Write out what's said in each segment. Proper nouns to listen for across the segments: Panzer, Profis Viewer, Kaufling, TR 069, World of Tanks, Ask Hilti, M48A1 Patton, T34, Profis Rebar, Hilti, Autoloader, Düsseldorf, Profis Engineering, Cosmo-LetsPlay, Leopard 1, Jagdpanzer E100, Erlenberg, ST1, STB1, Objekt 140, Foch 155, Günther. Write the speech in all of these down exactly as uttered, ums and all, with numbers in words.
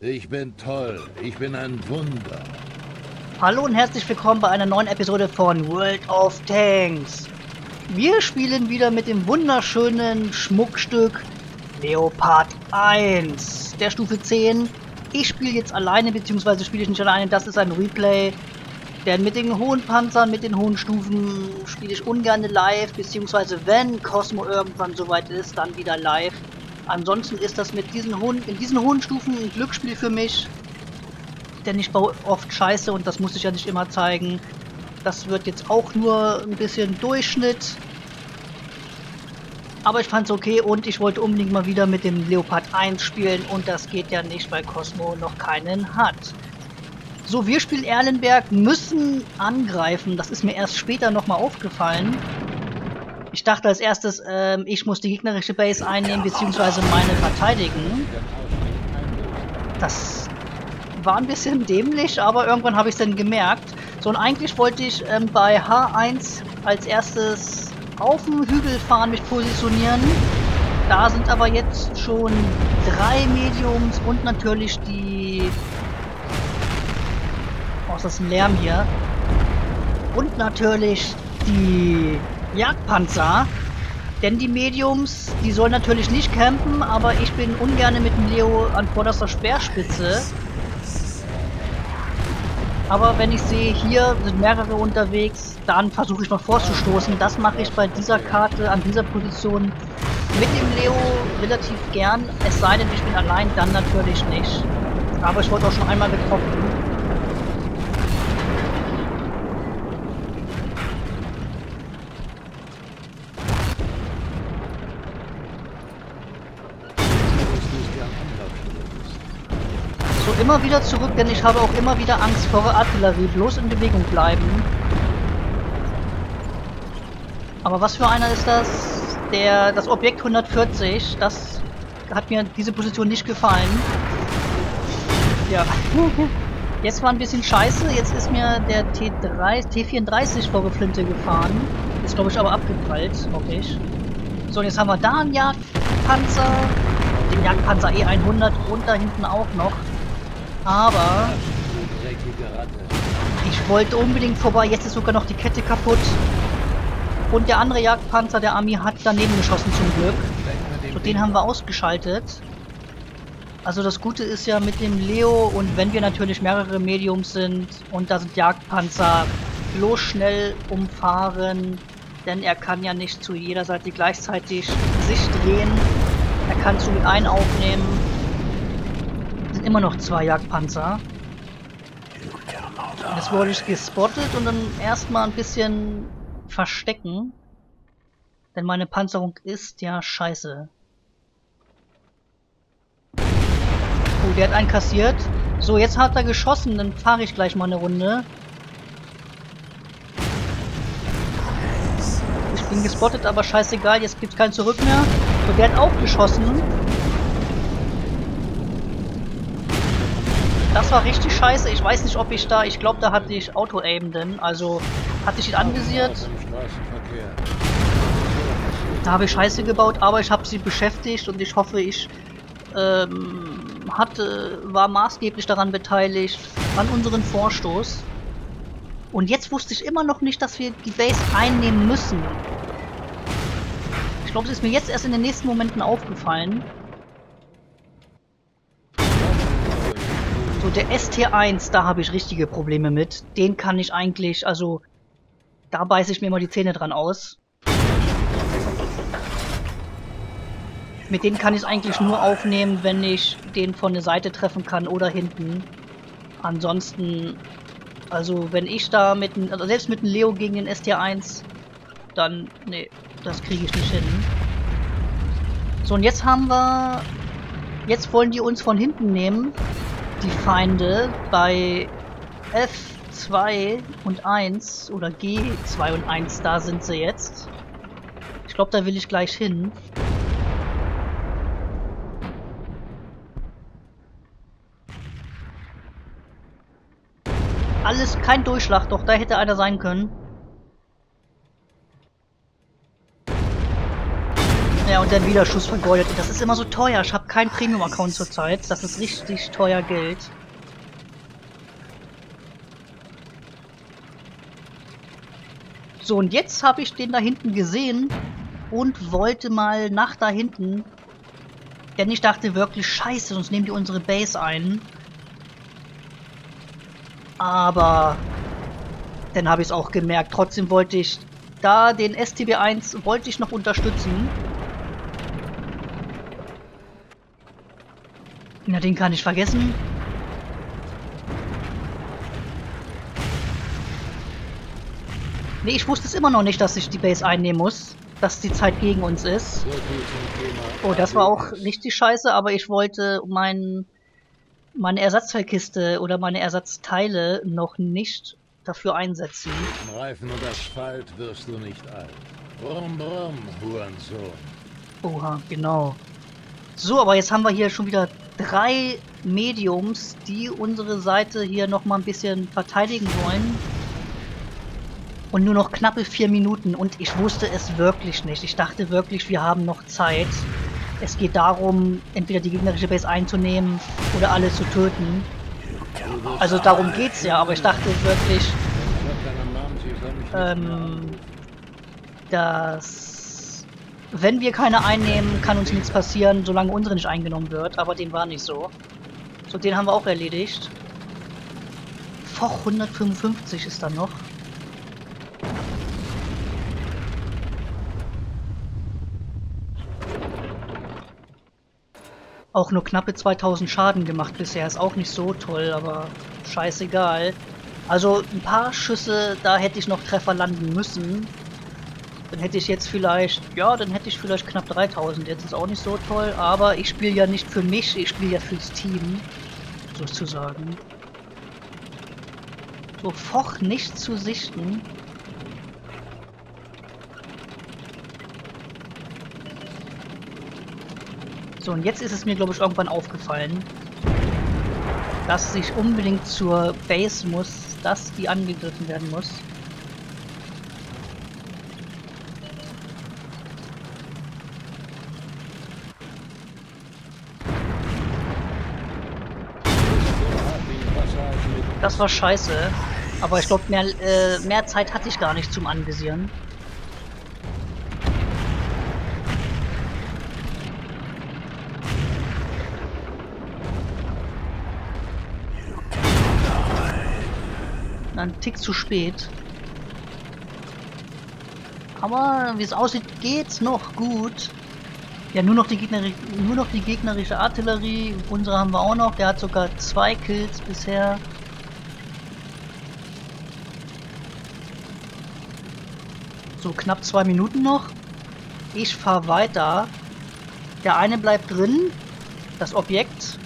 Ich bin toll, ich bin ein Wunder. Hallo und herzlich willkommen bei einer neuen Episode von World of Tanks. Wir spielen wieder mit dem wunderschönen Schmuckstück Leopard eins, der Stufe zehn. Ich spiele jetzt alleine, beziehungsweise spiele ich nicht alleine, das ist ein Replay. Denn mit den hohen Panzern, mit den hohen Stufen spiele ich ungern live, beziehungsweise wenn Cosmo irgendwann soweit ist, dann wieder live. Ansonsten ist das mit diesen hohen, in diesen hohen Stufen ein Glücksspiel für mich. Denn ich baue oft Scheiße und das muss ich ja nicht immer zeigen. Das wird jetzt auch nur ein bisschen Durchschnitt. Aber ich fand's okay und ich wollte unbedingt mal wieder mit dem Leopard eins spielen und das geht ja nicht, weil Cosmo noch keinen hat. So, wir spielen Erlenberg, müssen angreifen. Das ist mir erst später nochmal aufgefallen. Ich dachte als erstes, ähm, ich muss die gegnerische Base einnehmen, beziehungsweise meine verteidigen. Das war ein bisschen dämlich, aber irgendwann habe ich es dann gemerkt. So, und eigentlich wollte ich ähm, bei H eins als erstes auf dem Hügel fahren, mich positionieren. Da sind aber jetzt schon drei Mediums und natürlich die... Aus das Lärm hier. Und natürlich die Jagdpanzer. Denn die Mediums, die sollen natürlich nicht campen, aber ich bin ungern mit dem Leo an vorderster Speerspitze. Aber wenn ich sehe, hier sind mehrere unterwegs, dann versuche ich noch vorzustoßen. Das mache ich bei dieser Karte, an dieser Position mit dem Leo relativ gern. Es sei denn, ich bin allein, dann natürlich nicht. Aber ich wurde auch schon einmal getroffen. Immer wieder zurück, denn ich habe auch immer wieder Angst vor Artillerie. Bloß in Bewegung bleiben. Aber was für einer ist das? Der, das Objekt hundertvierzig. Das hat mir diese Position nicht gefallen. Ja. Jetzt war ein bisschen scheiße. Jetzt ist mir der T drei, T vierunddreißig vor der Flinte gefahren. Ist glaube ich aber abgeprallt, hoffe ich. So, und jetzt haben wir da einen Jagdpanzer. Den Jagdpanzer E hundert und da hinten auch noch. Aber ich wollte unbedingt vorbei, jetzt ist sogar noch die Kette kaputt. Und der andere Jagdpanzer, der Ami, hat daneben geschossen zum Glück. So, den haben wir ausgeschaltet. Also das Gute ist ja mit dem Leo und wenn wir natürlich mehrere Mediums sind und da sind Jagdpanzer, bloß schnell umfahren, denn er kann ja nicht zu jeder Seite gleichzeitig sich drehen. Er kann zu mit ein aufnehmen. Sind immer noch zwei Jagdpanzer. Das wurde ich gespottet und dann erstmal ein bisschen verstecken. Denn meine Panzerung ist ja scheiße. Oh, der hat einen kassiert. So, jetzt hat er geschossen, dann fahre ich gleich mal eine Runde. Ich bin gespottet, aber scheißegal, jetzt gibt es kein Zurück mehr. So, der hat auch geschossen. Das war richtig scheiße. Ich weiß nicht, ob ich da... Ich glaube, da hatte ich Auto-Aim denn. Also, hatte ich ihn anvisiert. Da habe ich Scheiße gebaut, aber ich habe sie beschäftigt und ich hoffe, ich ähm, hatte, war maßgeblich daran beteiligt, an unseren Vorstoß. Und jetzt wusste ich immer noch nicht, dass wir die Base einnehmen müssen. Ich glaube, es ist mir jetzt erst in den nächsten Momenten aufgefallen. So, der S T eins, da habe ich richtige Probleme mit. Den kann ich eigentlich, also... Da beiße ich mir immer die Zähne dran aus. Mit denen kann ich es eigentlich nur aufnehmen, wenn ich den von der Seite treffen kann oder hinten. Ansonsten... Also, wenn ich da mit dem... Also selbst mit dem Leo gegen den S T eins... Dann... Nee, das kriege ich nicht hin. So, und jetzt haben wir... Jetzt wollen die uns von hinten nehmen. Die Feinde bei F zwei und eins oder G zwei und eins, da sind sie jetzt. Ich glaube, da will ich gleich hin. Alles kein Durchschlag, doch da hätte einer sein können. Ja, und dann wieder Schuss vergeudet. Das ist immer so teuer. Ich habe keinen Premium-Account zurzeit. Das ist richtig teuer Geld. So, und jetzt habe ich den da hinten gesehen und wollte mal nach da hinten. Denn ich dachte wirklich, scheiße, sonst nehmen die unsere Base ein. Aber dann habe ich es auch gemerkt. Trotzdem wollte ich da den S T B eins wollte ich noch unterstützen. Na, den kann ich vergessen. Nee, ich wusste es immer noch nicht, dass ich die Base einnehmen muss. Dass die Zeit gegen uns ist. Oh, das war auch richtig scheiße, aber ich wollte mein, meine Ersatzteilkiste oder meine Ersatzteile noch nicht dafür einsetzen. Im Reifen und Asphalt wirst du nicht alt. Brumm, brumm, Hurensohn. Oha, genau. So, aber jetzt haben wir hier schon wieder drei Mediums, die unsere Seite hier nochmal ein bisschen verteidigen wollen. Und nur noch knappe vier Minuten und ich wusste es wirklich nicht. Ich dachte wirklich, wir haben noch Zeit. Es geht darum, entweder die gegnerische Base einzunehmen oder alle zu töten. Also darum geht's ja, aber ich dachte wirklich, ähm, dass wenn wir keine einnehmen, kann uns nichts passieren, solange unsere nicht eingenommen wird. Aber dem war nicht so. So, den haben wir auch erledigt. Foch hundertfünfundfünfzig ist da noch. Auch nur knappe zweitausend Schaden gemacht bisher, ist auch nicht so toll, aber scheißegal. Also ein paar Schüsse, da hätte ich noch Treffer landen müssen. Dann hätte ich jetzt vielleicht, ja, dann hätte ich vielleicht knapp dreitausend. Jetzt ist auch nicht so toll, aber ich spiele ja nicht für mich, ich spiele ja fürs Team, sozusagen. So, Foch nicht zu sichten. So, und jetzt ist es mir, glaube ich, irgendwann aufgefallen, dass ich unbedingt zur Base muss, dass die angegriffen werden muss. Das war scheiße, aber ich glaube, mehr, äh, mehr Zeit hatte ich gar nicht zum Anvisieren. Ein Tick zu spät. Aber wie es aussieht, geht's noch gut. Ja, nur noch die Gegnerin, nur noch die gegnerische Artillerie. Unsere haben wir auch noch. Der hat sogar zwei Kills bisher. So, knapp zwei Minuten noch. Ich fahre weiter. Der eine bleibt drin. Das Objekt.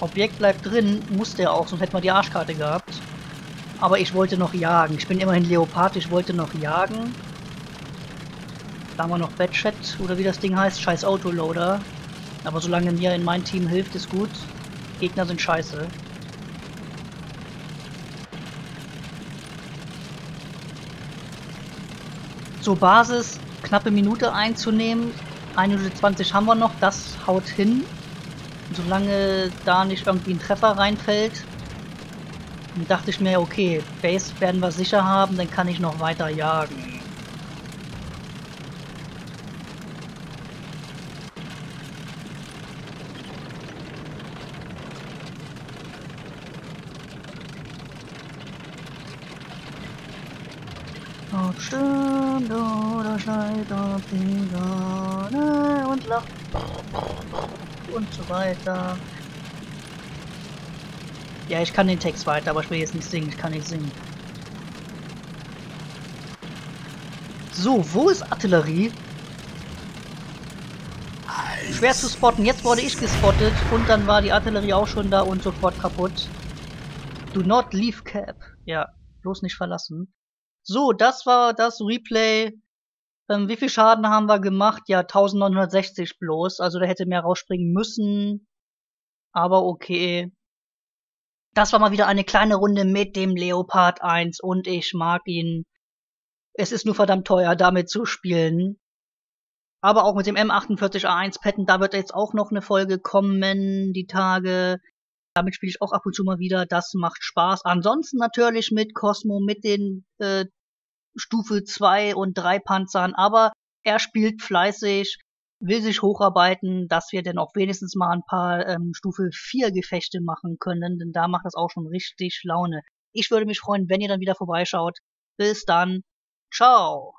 Objekt bleibt drin. Muss der auch, sonst hätten wir die Arschkarte gehabt. Aber ich wollte noch jagen. Ich bin immerhin Leopard, ich wollte noch jagen. Da haben wir noch Badchat oder wie das Ding heißt. Scheiß Autoloader. Aber solange mir in mein Team hilft, ist gut. Gegner sind scheiße. So, Basis. Knappe Minute einzunehmen. eine Minute zwanzig haben wir noch. Das haut hin. Solange da nicht irgendwie ein Treffer reinfällt. Dann dachte ich mir, okay, Base werden wir sicher haben, dann kann ich noch weiter jagen. Ob Sturm oder Scheit, ob die Sonne und lacht und so weiter. Ja, ich kann den Text weiter, aber ich will jetzt nicht singen, ich kann nicht singen. So, wo ist Artillerie? Schwer zu spotten, jetzt wurde ich gespottet und dann war die Artillerie auch schon da und sofort kaputt. Do not leave Cap. Ja, bloß nicht verlassen. So, das war das Replay. Ähm, wie viel Schaden haben wir gemacht? Ja, neunzehnhundertsechzig bloß, also da hätte mehr rausspringen müssen. Aber okay. Das war mal wieder eine kleine Runde mit dem Leopard eins und ich mag ihn. Es ist nur verdammt teuer, damit zu spielen. aber auch mit dem M achtundvierzig A eins Patton, da wird jetzt auch noch eine Folge kommen, die Tage. Damit spiele ich auch ab und zu mal wieder, das macht Spaß. Ansonsten natürlich mit Cosmo, mit den äh, Stufe zwei und drei Panzern, aber er spielt fleißig, will sich hocharbeiten, dass wir denn auch wenigstens mal ein paar ähm, Stufe vier Gefechte machen können, denn da macht das auch schon richtig Laune. Ich würde mich freuen, wenn ihr dann wieder vorbeischaut. Bis dann. Ciao.